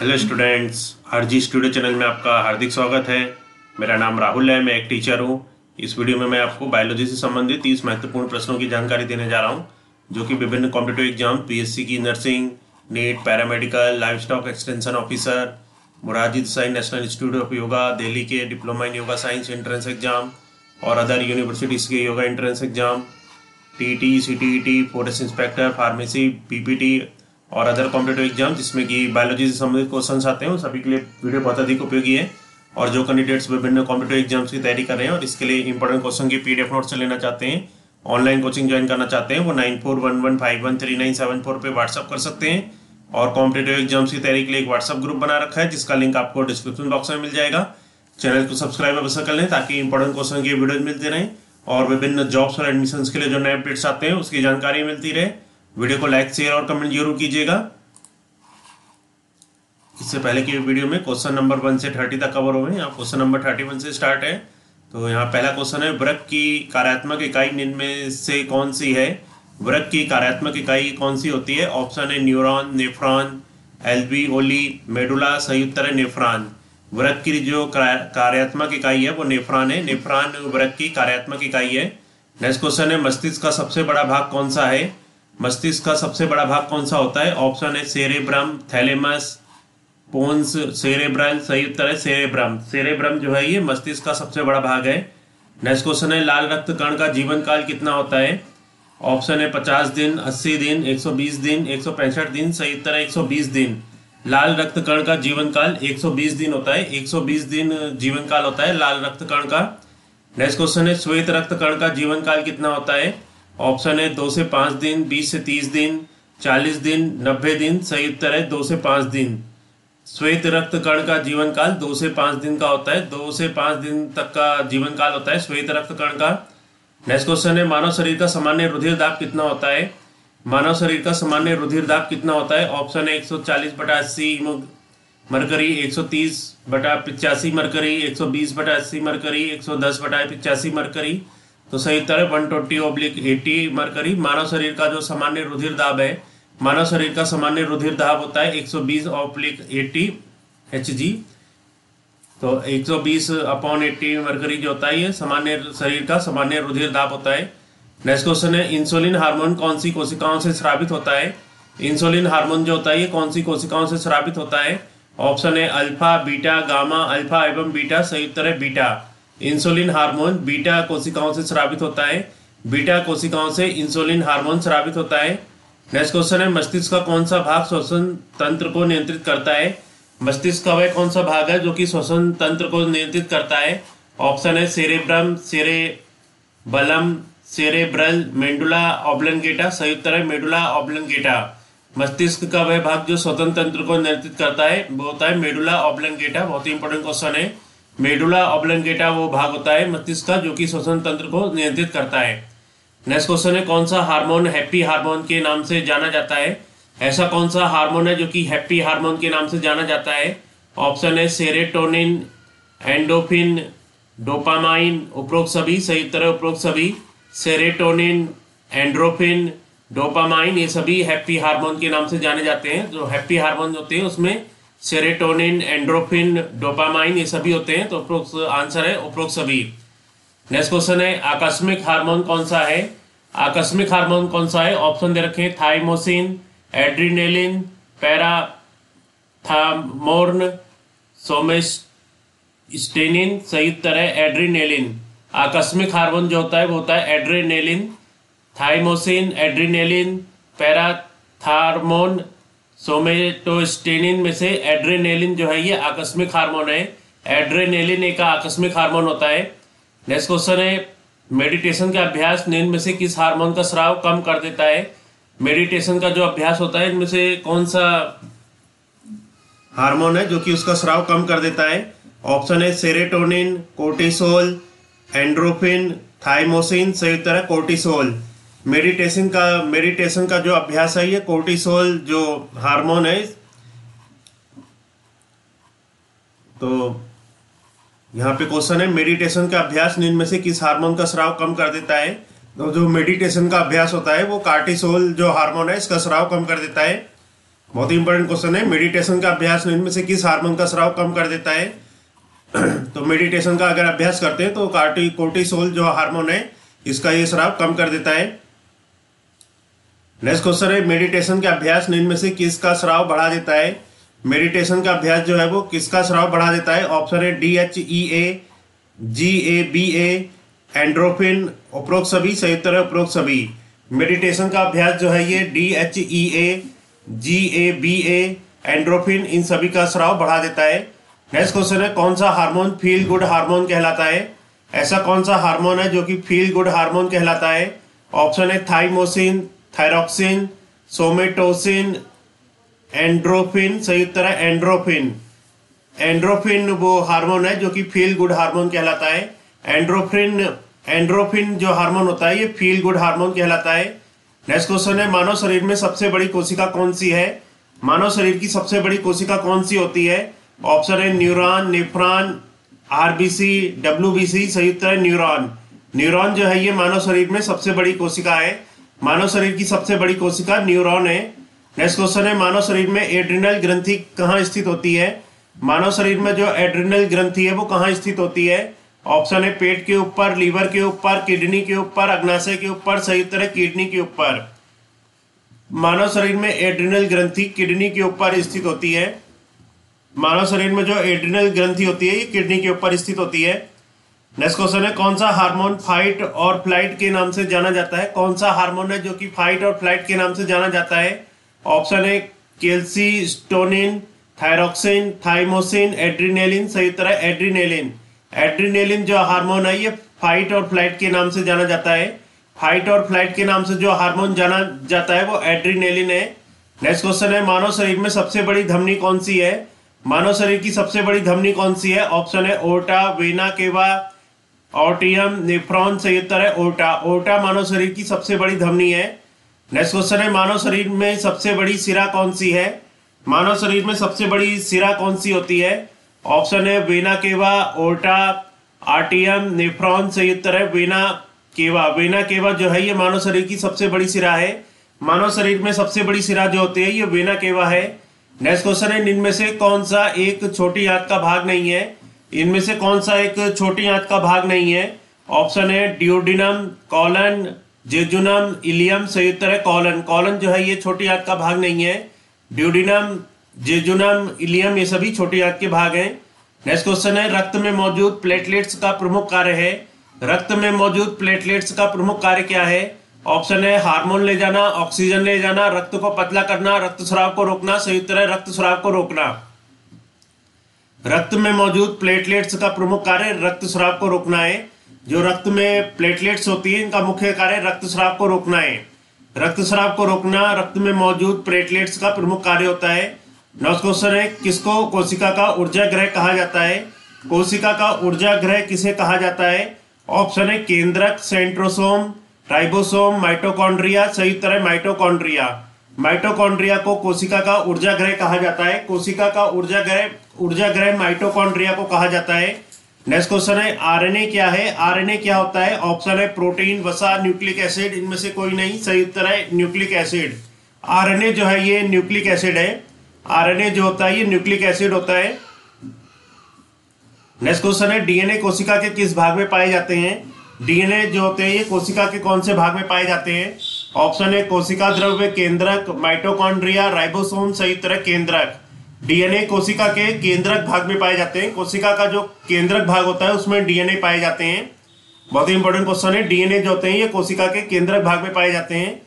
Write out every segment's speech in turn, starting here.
Hello students, Harji studio channel में आपका हार्दिक स्वागत है। मेरा नाम राहुल है, मैं एक टीचर हूँ। इस वीडियो में मैं आपको बायोलॉजी से संबंधित 30 महत्वपूर्ण प्रश्नों की जानकारी देने जा रहा हूँ जो कि विभिन्न कॉम्पिटेटिव एग्जाम पीएससी की nursing, NEET, paramedical, life stock extension officer, Morarji Desai national institute of yoga Delhi के diploma in yoga science entrance exam और अदर यूनिवर्सिटीज़ के yoga entrance exam, TT, CTET, forest inspector, pharmacy, PPT और other competitive exam जिसमें कि biology से संबंधित question आते हैं, उन सभी के लिए वीडियो बहुत अधिक उपयोगी है। और जो कैंडिडेट्स विभिन्न कॉम्पिटेटिव एग्जाम्स की तैयारी कर रहे हैं और इसके लिए इंपॉर्टेंट क्वेश्चन की पीडीएफ नोट्स लेना चाहते हैं, ऑनलाइन कोचिंग ज्वाइन करना चाहते हैं, वो 9411513974 पर व्हाट्सअप कर सकते हैं। और कॉम्पिटेटिव एग्जाम्स की तैयारी के लिए एक व्हाट्सअप ग्रुप बना रखा है जिसका लिंक आपको डिस्क्रिप्शन बॉक्स में मिल जाएगा। चैनल को सब्सक्राइब अवश्य कर लें ताकि इंपॉर्टेंट क्वेश्चन की वीडियोज मिलते रहें और विभिन्न जॉब्स और एडमिशन के लिए जो नए अपडेट्स आते हैं उसकी जानकारी मिलती रहे। वीडियो को लाइक, शेयर और कमेंट जरूर कीजिएगा। इससे पहले की वीडियो में क्वेश्चन नंबर 1 से 30 तक कवर हुए हैं। यहाँ क्वेश्चन नंबर 31 से स्टार्ट है। तो यहाँ पहला क्वेश्चन है, वृक्क की कार्यात्मक इकाई निम्न से कौन सी है? वृक्क की कार्यात्मक इकाई कौन सी होती है? ऑप्शन है न्यूरॉन, नेफ्रॉन, एल्वीओली, मेडुला। सही उत्तर है नेफ्रॉन। वृक्क की जो कार्यात्मक इकाई है वो नेफ्रॉन है। नेफ्रॉन वृक्क की कार्यात्मक इकाई है। नेक्स्ट क्वेश्चन है, मस्तिष्क का सबसे बड़ा भाग कौन सा है? मस्तिष्क का सबसे बड़ा भाग कौन सा होता है? ऑप्शन है सेरेब्रम, थैलेमस, पोन्स, सेरेब्रल। सही उत्तर है सेरेब्रम। सेरेब्रम जो है ये मस्तिष्क का सबसे बड़ा भाग है। नेक्स्ट क्वेश्चन है, लाल रक्त कण का जीवन काल कितना होता है? ऑप्शन है 50 दिन, 80 दिन, 120 दिन, 165 दिन। सही उत्तर है 120 दिन। लाल रक्त कण का जीवन काल 120 दिन होता है। 120 दिन जीवन काल होता है लाल रक्त कण का। नेक्स्ट क्वेश्चन है, श्वेत रक्त कण का जीवन काल कितना होता है? ऑप्शन है 2 से 5 दिन, 20 से 30 दिन, 40 दिन, 90 दिन। सही उत्तर है 2 से 5 दिन। श्वेत रक्त कण का जीवन काल 2 से 5 दिन का होता है। 2 से 5 दिन तक का जीवन काल होता है श्वेत रक्त कण का। नेक्स्ट क्वेश्चन है, मानव शरीर का सामान्य रुधिर दाब कितना होता है? मानव शरीर का सामान्य रुधिर दाब कितना होता है? ऑप्शन है 140/80 मरकरी, 130/85 मरकरी, 120/80 मरकरी, 110/85 मरकरी। तो सही उत्तर है 120/80 मरकरी। मानव शरीर का जो सामान्य रुधिर दाब है, मानव शरीर का सामान्य रुधिर दाब होता है 120/80 hg। तो 120/80 मरकरी जो होता है ये सामान्य शरीर का सामान्य रुधिर दाब होता है। नेक्स्ट क्वेश्चन है, इंसुलिन हार्मोन कौन सी कोशिकाओं से स्रावित होता है? इंसुलिन हार्मोन जो होता है ये कौन सी कोशिकाओं से स्रावित होता है? ऑप्शन है अल्फा, बीटा, गामा, अल्फा एवं बीटा। सही उत्तर है बीटा। इंसुलिन हार्मोन बीटा कोशिकाओं से स्रावित होता है। बीटा कोशिकाओं से इंसुलिन हार्मोन स्रावित होता है। नेक्स्ट क्वेश्चन है, मस्तिष्क का कौन सा भाग श्वसन तंत्र को नियंत्रित करता है? मस्तिष्क का वह कौन सा भाग है जो कि श्वसन तंत्र को नियंत्रित करता है? ऑप्शन है cerebrum, cerebellum, cerebral, medulla oblongata. सही उत्तर है मेडुला ऑबलांगेटा। मस्तिष्क का वह भाग जो श्वसन तंत्र को नियंत्रित करता है वो होता है मेडुला ऑबलांगेटा। बहुत ही इंपॉर्टेंट क्वेश्चन है। मेडुला ऑबलांगेटा वो भाग होता है मस्तिष्क का जो कि श्वसन तंत्र को नियंत्रित करता है। नेक्स्ट क्वेश्चन है, कौन सा हार्मोन हैप्पी हार्मोन के नाम से जाना जाता है? ऐसा कौन सा हार्मोन है जो कि हैप्पी हार्मोन के नाम से जाना जाता है? ऑप्शन है सेरेटोनिन, एंडोफिन, डोपामाइन, उपरोक्त सभी। सही उत्तर है उपरोक्त सभी। सेरेटोनिन, एंड्रोफिन, डोपामाइन ये सभी हैप्पी हार्मोन के नाम से जाने जाते हैं। जो हैप्पी हार्मोन होते हैं उसमें सेरेटोनिन, एंड्रोफिन, डोपामाइन ये सभी होते हैं। तो उपरोक्त आंसर है उपरोक्त सभी। नेक्स्ट क्वेश्चन है, आकस्मिक हार्मोन कौन सा है? आकस्मिक हार्मोन कौन सा है? ऑप्शन दे रखे हैं थायमोसिन, एड्रिनेलिन, पैराथामोर्न, सोमेटोसिन। सही उत्तर है एड्रिनेलिन। आकस्मिक हार्मोन जो होता है वो होता है एड्रिनेलिन, थायमोसिन, एड्रिनेलिन, पैराथामोर्न, सोमेटोसिन में से एड्रेनेलिन जो है ये आकस्मिक हार्मोन है। एड्रेनेलिन एक आकस्मिक हार्मोन होता है। नेक्स्ट क्वेश्चन है, मेडिटेशन का अभ्यास निम्न में से किस हार्मोन का स्राव कम कर देता है? मेडिटेशन का जो अभ्यास होता है इनमें से कौन सा हार्मोन है जो कि उसका स्राव कम कर देता है? ऑप्शन है सेरेटोनिन, कोर्टिसोल, एंड्रोफिन, थायमोसिन। सही उत्तर है कोर्टिसोल। मेडिटेशन का जो अभ्यास है ये कोर्टिसोल जो हार्मोन है, तो यहाँ पे क्वेश्चन है मेडिटेशन का अभ्यास निम्न में से किस हार्मोन का स्राव कम कर देता है? तो जो मेडिटेशन का अभ्यास होता है वो कोर्टिसोल जो हार्मोन है इसका स्राव कम कर देता है। बहुत ही इंपॉर्टेंट क्वेश्चन है। मेडिटेशन का अभ्यास इनमें से किस हार्मोन का स्राव कम कर देता है? तो मेडिटेशन का अगर अभ्यास करते हैं तो कोर्टिसोल जो हार्मोन है इसका ये स्राव कम कर देता है। नेक्स्ट क्वेश्चन है मेडिटेशन के अभ्यास इनमें से किसका स्राव बढ़ा देता है? मेडिटेशन का अभ्यास जो है वो किसका स्राव बढ़ा देता है? ऑप्शन है DHEA, GABA, एंडोफिन, उपरोक्त सभी संयुक्त है उपरोक्त सभी। मेडिटेशन का अभ्यास जो है ये DHEA, GABA, एंडोफिन इन सभी का स्राव बढ़ा देता है। नेक्स्ट क्वेश्चन है कौन सा हार्मोन फील गुड हार्मोन कहलाता है? ऐसा कौन सा हार्मोन है जो कि फील गुड हार्मोन कहलाता है? ऑप्शन है थायमोसिन, थायरॉक्सिन, सोमेटोसिन, एंड्रोफिन, सही उत्तर है एंड्रोफिन। एंड्रोफिन वो हार्मोन है जो कि फील गुड हार्मोन कहलाता है। एंड्रोफिन जो हार्मोन होता है ये फील गुड हार्मोन कहलाता है। नेक्स्ट क्वेश्चन है मानव शरीर में सबसे बड़ी कोशिका कौन सी है? मानव शरीर की सबसे बड़ी कोशिका कौन सी होती है? ऑप्शन है न्यूरॉन, नेफ्रॉन, RBC, WBC, सही उत्तर है न्यूरॉन। न्यूरॉन जो है ये मानव शरीर में सबसे बड़ी कोशिका है। मानव शरीर की सबसे बड़ी कोशिका न्यूरॉन है। नेक्स्ट क्वेश्चन है मानव शरीर में एड्रिनल ग्रंथि कहाँ स्थित होती है? मानव शरीर में जो एड्रिनल ग्रंथि है वो कहाँ स्थित होती है? ऑप्शन है पेट के ऊपर, लीवर के ऊपर, किडनी के ऊपर, अग्नाशय के ऊपर, सही उत्तर है किडनी के ऊपर। मानव शरीर में एड्रिनल ग्रंथि किडनी के ऊपर स्थित होती है। मानव शरीर में जो एड्रिनल ग्रंथि होती है ये किडनी के ऊपर स्थित होती है। नेक्स्ट क्वेश्चन है कौन सा हार्मोन फाइट और फ्लाइट के नाम से जाना जाता है? कौन सा हार्मोन है जो कि फाइट और फ्लाइट के नाम से जाना जाता है? ऑप्शन है कैल्सिस्टोनिन, थायरॉक्सिन, थायमोसिन, एड्रिनेलिन, सही तरह एड्रिनेलिन। एड्रिनेलिन जो हार्मोन है ये फाइट और फ्लाइट के नाम से जाना जाता है। फाइट और फ्लाइट के नाम से जो हार्मोन जाना जाता है वो एड्रिनेलिन है। नेक्स्ट क्वेश्चन है मानव शरीर में सबसे बड़ी धमनी कौन सी है? मानव शरीर की सबसे बड़ी धमनी कौन सी है? ऑप्शन है ओटा, वेना केवा, ऑटियम, नेफ्रॉन, सही उत्तर है ओटा। ओटा मानव शरीर की सबसे बड़ी धमनी है। नेक्स्ट क्वेश्चन है मानव शरीर में सबसे बड़ी सिरा कौन सी है? मानव शरीर में सबसे बड़ी सिरा कौन सी होती है? ऑप्शन है वेना केवा, ओटा, आर्टियम, नेफ्रॉन, सही उत्तर है वेना केवा। वेना केवा जो है ये मानव शरीर की सबसे बड़ी सिरा है। मानव शरीर में सबसे बड़ी सिरा जो होती है ये वेना केवा है। नेक्स्ट क्वेश्चन है इनमें से कौन सा एक छोटी आंत का भाग नहीं है? इनमें से कौन सा एक छोटी आंत का भाग नहीं है? ऑप्शन है ड्यूओडिनम, कॉलन, जेजुनम, इलियम, सही उत्तर है कॉलन। कॉलन जो है ये छोटी आंत का भाग नहीं है। ड्यूओडिनम, जेजुनम, इलियम ये सभी छोटी आंत के भाग हैं। नेक्स्ट क्वेश्चन है रक्त में मौजूद प्लेटलेट्स का प्रमुख कार्य है। रक्त में मौजूद प्लेटलेट्स का प्रमुख कार्य क्या है? ऑप्शन है हार्मोन ले जाना, ऑक्सीजन ले जाना, रक्त को पतला करना, रक्त स्राव को रोकना, सही उत्तर है रक्त स्राव को रोकना। रक्त में मौजूद प्लेटलेट्स का प्रमुख कार्य रक्त स्राव को रोकना है। जो रक्त में प्लेटलेट्स होती है इनका मुख्य कार्य रक्त स्राव को रोकना है। रक्त स्राव को रोकना रक्त में मौजूद प्लेटलेट्स का प्रमुख कार्य होता है। नेक्स्ट क्वेश्चन है किसको कोशिका का ऊर्जा गृह कहा जाता है? कोशिका का ऊर्जा गृह किसे कहा जाता है? ऑप्शन है केंद्रक, सेंट्रोसोम, राइबोसोम, माइटोकॉन्ड्रिया, सही उत्तर है माइटोकॉन्ड्रिया। माइटोकॉन्ड्रिया को कोशिका का ऊर्जा गृह कहा जाता है। कोशिका का ऊर्जा गृह माइटोकॉन्ड्रिया को कहा जाता है। नेक्स्ट क्वेश्चन है आरएनए क्या है? आरएनए क्या होता है? ऑप्शन है प्रोटीन, वसा, न्यूक्लिक एसिड, इनमें से कोई नहीं, सही उत्तर है न्यूक्लिक एसिड। आरएनए जो है ये न्यूक्लिक एसिड है। आरएनए जो होता है ये न्यूक्लिक एसिड होता है। नेक्स्ट क्वेश्चन है डीएनए कोशिका के किस भाग में पाए जाते हैं? डीएनए जो होते हैं ये कोशिका के कौन से भाग में पाए जाते हैं? ऑप्शन है कोशिका द्रव्य, केंद्रक, माइटोकॉन्ड्रिया, राइबोसोम, सही तरह केंद्रक। डीएनए कोशिका के केंद्रक भाग में पाए जाते हैं। कोशिका का जो केंद्रक भाग होता है उसमें डीएनए पाए जाते हैं। बहुत ही इंपॉर्टेंट क्वेश्चन है। डीएनए जो होते हैं ये कोशिका के केंद्रक भाग में पाए जाते हैं।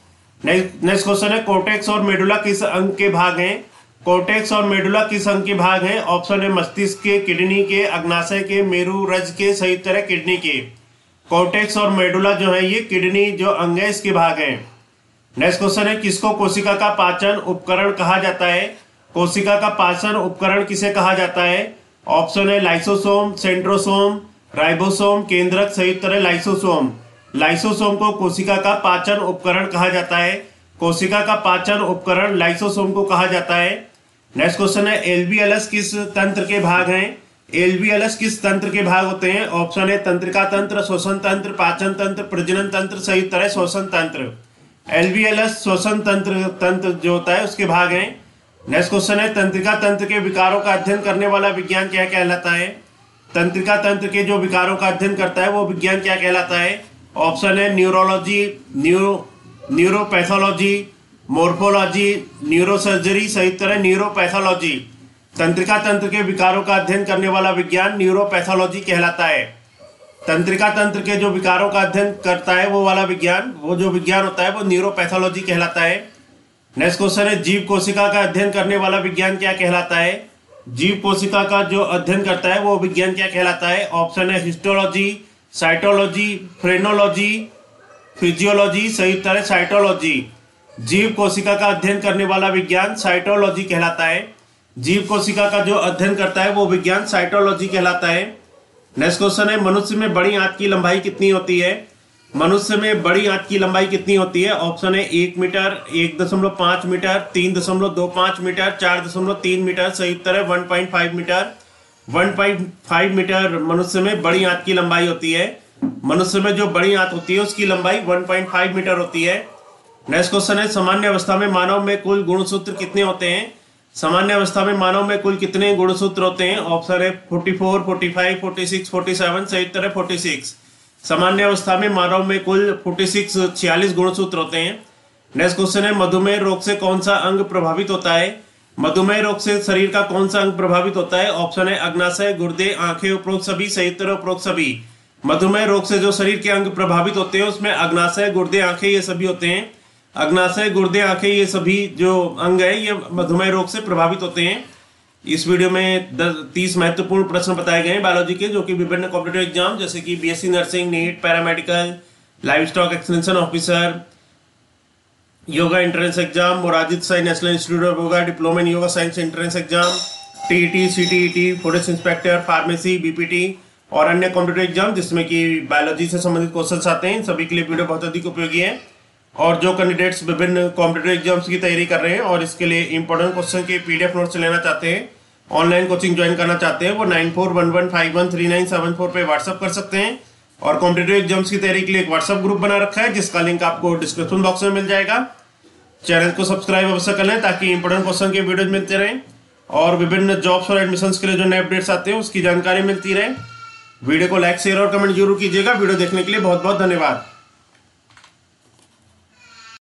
नेक्स्ट क्वेश्चन है कॉर्टेक्स और मेडुला किस अंग के भाग हैं? कॉर्टेक्स और मेडुला किस अंग के भाग हैं? ऑप्शन है मस्तिष्क के, किडनी के, अग्नाशय के, मेरू रज के, सही तरह किडनी के। कॉर्टेक्स और मेडुला जो है ये किडनी जो अंग है इसके भाग हैं। नेक्स्ट क्वेश्चन है किसको कोशिका का पाचन उपकरण कहा जाता है? कोशिका का पाचन उपकरण किसे कहा जाता है? ऑप्शन है लाइसोसोम, सेंट्रोसोम, राइबोसोम, केंद्रक, सही उत्तर है लाइसोसोम। लाइसोसोम को कोशिका का पाचन उपकरण कहा जाता है। कोशिका का पाचन उपकरण लाइसोसोम को कहा जाता है। नेक्स्ट क्वेश्चन है एलवीएलएस किस तंत्र के भाग हैं? एलवीएलएस किस तंत्र के भाग होते हैं? ऑप्शन है तंत्रिका तंत्र, श्वसन तंत्र, पाचन तंत्र, प्रजनन तंत्र, सही उत्तर है श्वसन तंत्र। एलवीएलएस श्वसन तंत्र जो होता है उसके भाग हैं। नेक्स्ट क्वेश्चन है तंत्रिका तंत्र के विकारों का अध्ययन करने वाला विज्ञान क्या कहलाता है। तंत्रिका तंत्र के जो विकारों का अध्ययन करता है वो विज्ञान क्या कहलाता है। ऑप्शन है न्यूरोलॉजी, न्यूरोपैथोलॉजी, मोर्फोलॉजी, न्यूरोसर्जरी। सही तरह न्यूरोपैथोलॉजी। तंत्रिका तंत्र के विकारों का अध्ययन करने वाला विज्ञान न्यूरोपैथोलॉजी कहलाता है। तंत्रिका तंत्र के जो विकारों का अध्ययन करता है वो वाला विज्ञान, वो जो विज्ञान होता है वो न्यूरोपैथोलॉजी कहलाता है। नेक्स्ट क्वेश्चन है जीव कोशिका का अध्ययन करने वाला विज्ञान क्या कहलाता है। जीव कोशिका का जो अध्ययन करता है वो विज्ञान क्या कहलाता है। ऑप्शन है हिस्टोलॉजी, साइटोलॉजी, फ्रेनोलॉजी, फिजियोलॉजी। सही उत्तर है साइटोलॉजी। जीव कोशिका का अध्ययन करने वाला विज्ञान साइटोलॉजी कहलाता है। जीव कोशिका का जो अध्ययन करता है वो विज्ञान साइटोलॉजी कहलाता है। नेक्स्ट क्वेश्चन है मनुष्य में बड़ी आंत की लंबाई कितनी होती है। मनुष्य में बड़ी आंत की लंबाई कितनी होती है। ऑप्शन है 1 मीटर, 1.5 मीटर, 3.25 मीटर, 4.3 मीटर। सही उत्तर है 1.5 मीटर। 1.5 मीटर मनुष्य में बड़ी आंत की लंबाई होती है। मनुष्य में जो बड़ी आंत होती है उसकी लंबाई 1.5 मीटर होती है। नेक्स्ट क्वेश्चन है सामान्य अवस्था में मानव में कुल गुणसूत्र कितने होते हैं। सामान्य अवस्था में मानव में कुल कितने गुणसूत्र होते हैं। ऑप्शन है 44, 45, 46, 47। सही उत्तर है 46। सामान्य अवस्था में मानव में कुल 46 गुणसूत्र होते हैं। नेक्स्ट क्वेश्चन है मधुमेह रोग से कौन सा अंग प्रभावित होता है। मधुमेह रोग से शरीर का कौन सा अंग प्रभावित होता है। ऑप्शन है अग्नाशय, गुर्दे, आंखें, उपरोक्त सभी। सही उत्तर है उपरोक्त सभी। मधुमेह रोग से जो शरीर के अंग प्रभावित होते हैं उसमें अग्नाशय, गुर्दे, आंखें ये सभी होते हैं। अग्नाशय, गुर्दे, आंखें ये सभी जो अंग है ये मधुमेह रोग से प्रभावित होते हैं। इस वीडियो में 30 महत्वपूर्ण प्रश्न बताए गए हैं बायोलॉजी के, जो कि विभिन्न कॉम्पिटेटिव एग्जाम जैसे कि BSc nursing, NEET, paramedical, livestock extension officer, yoga entrance exam, Morarji Desai national institute of yoga, diploma in yoga science entrance exam, TET, CTET, forest inspector, pharmacy, BPT और अन्य कॉम्पिटेटिव एग्जाम जिसमें कि बायोलॉजी से संबंधित question आते हैं। इन सभी के लिए वीडियो बहुत अधिक उपयोगी है और जो कैंडिडेट्स विभिन्न कॉम्पिटेटिव एग्जाम्स की तैयारी कर रहे हैं और इसके लिए इंपॉर्टेंट क्वेश्चन के पीडीएफ नोट्स लेना चाहते हैं, ऑनलाइन कोचिंग ज्वाइन करना चाहते हैं, वो 9411513974 पे व्हाट्सअप कर सकते हैं। और कॉम्पिटेटिव एग्जाम्स की तैयारी के लिए एक व्हाट्सअप ग्रुप बना रखा है जिसका लिंक आपको डिस्क्रिप्शन बॉक्स में मिल जाएगा। चैनल को सब्सक्राइब अवश्य कर लें ताकि इंपॉर्टेंट क्वेश्चन के वीडियोज मिलते रहें और विभिन्न जॉब्स और एडमिशन के लिए जो नए अपडेट्स आते हैं उसकी जानकारी मिलती रहे। वीडियो को लाइक, शेयर और कमेंट जरूर कीजिएगा। वीडियो देखने के लिए बहुत बहुत धन्यवाद।